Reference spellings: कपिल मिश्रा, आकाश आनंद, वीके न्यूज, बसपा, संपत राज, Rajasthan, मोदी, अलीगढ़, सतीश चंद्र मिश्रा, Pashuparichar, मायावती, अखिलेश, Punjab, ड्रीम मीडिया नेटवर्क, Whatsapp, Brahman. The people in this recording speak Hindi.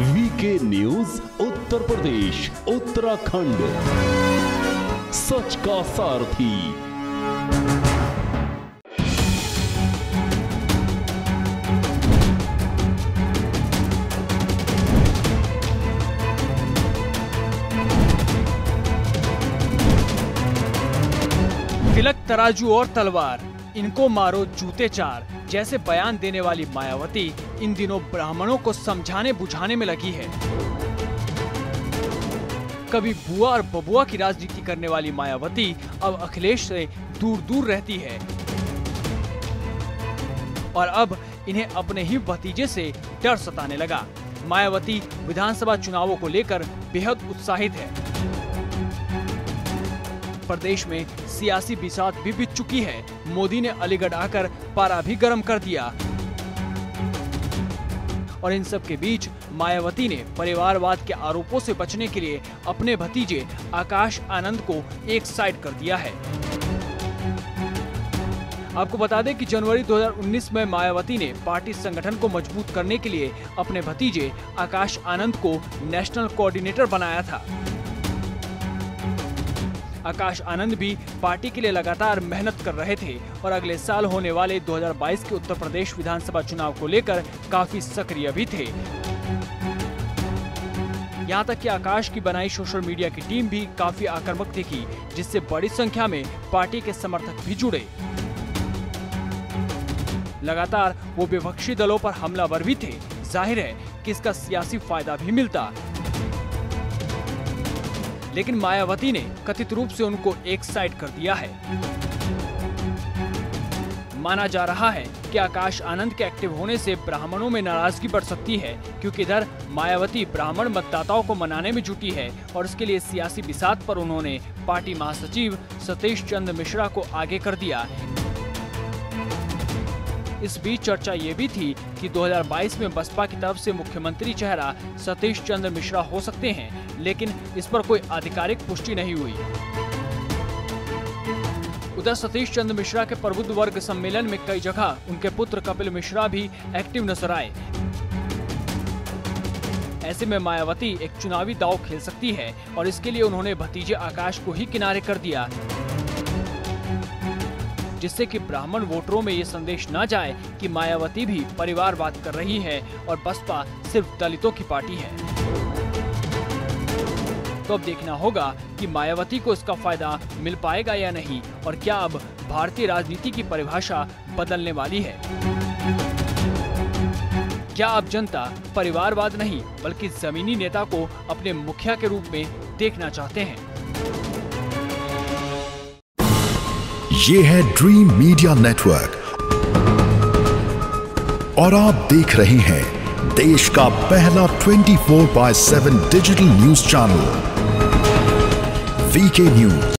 वीके न्यूज उत्तर प्रदेश उत्तराखंड, सच का सारथी। तिलक, तराजू और तलवार, इनको मारो जूते चार जैसे बयान देने वाली मायावती इन दिनों ब्राह्मणों को समझाने बुझाने में लगी है। कभी बुआ और बबुआ की राजनीति करने वाली मायावती अब अखिलेश से दूर दूर रहती है और अब इन्हें अपने ही भतीजे से डर सताने लगा। मायावती विधानसभा चुनावों को लेकर बेहद उत्साहित है। प्रदेश में सियासी बिसात भी बिछ चुकी है। मोदी ने अलीगढ़ आकर पारा भी गर्म कर दिया और इन सब के बीच मायावती ने परिवारवाद के आरोपों से बचने के लिए अपने भतीजे आकाश आनंद को एक साइड कर दिया है। आपको बता दें कि जनवरी 2019 में मायावती ने पार्टी संगठन को मजबूत करने के लिए अपने भतीजे आकाश आनंद को नेशनल कोऑर्डिनेटर बनाया था। आकाश आनंद भी पार्टी के लिए लगातार मेहनत कर रहे थे और अगले साल होने वाले 2022 के उत्तर प्रदेश विधानसभा चुनाव को लेकर काफी सक्रिय भी थे। यहां तक कि आकाश की बनाई सोशल मीडिया की टीम भी काफी आक्रामक दिखी, जिससे बड़ी संख्या में पार्टी के समर्थक भी जुड़े। लगातार वो विपक्षी दलों पर हमलावर भी थे। जाहिर है कि इसका सियासी फायदा भी मिलता, लेकिन मायावती ने कथित रूप से उनको एक साइड कर दिया है। माना जा रहा है कि आकाश आनंद के एक्टिव होने से ब्राह्मणों में नाराजगी बढ़ सकती है, क्योंकि इधर मायावती ब्राह्मण मतदाताओं को मनाने में जुटी है और इसके लिए सियासी बिसात पर उन्होंने पार्टी महासचिव सतीश चंद्र मिश्रा को आगे कर दिया। इस बीच चर्चा ये भी थी कि 2022 में बसपा की तरफ से मुख्यमंत्री चेहरा सतीश चंद्र मिश्रा हो सकते हैं, लेकिन इस पर कोई आधिकारिक पुष्टि नहीं हुई। उधर सतीश चंद्र मिश्रा के प्रबुद्ध वर्ग सम्मेलन में कई जगह उनके पुत्र कपिल मिश्रा भी एक्टिव नजर आए। ऐसे में मायावती एक चुनावी दाव खेल सकती है और इसके लिए उन्होंने भतीजे आकाश को ही किनारे कर दिया, जिससे कि ब्राह्मण वोटरों में ये संदेश न जाए कि मायावती भी परिवारवाद कर रही है और बसपा सिर्फ दलितों की पार्टी है। तो अब देखना होगा कि मायावती को इसका फायदा मिल पाएगा या नहीं, और क्या अब भारतीय राजनीति की परिभाषा बदलने वाली है। क्या अब जनता परिवारवाद नहीं बल्कि जमीनी नेता को अपने मुखिया के रूप में देखना चाहते हैं? ये है ड्रीम मीडिया नेटवर्क और आप देख रहे हैं देश का पहला 24/7 digital news channel वीके न्यूज।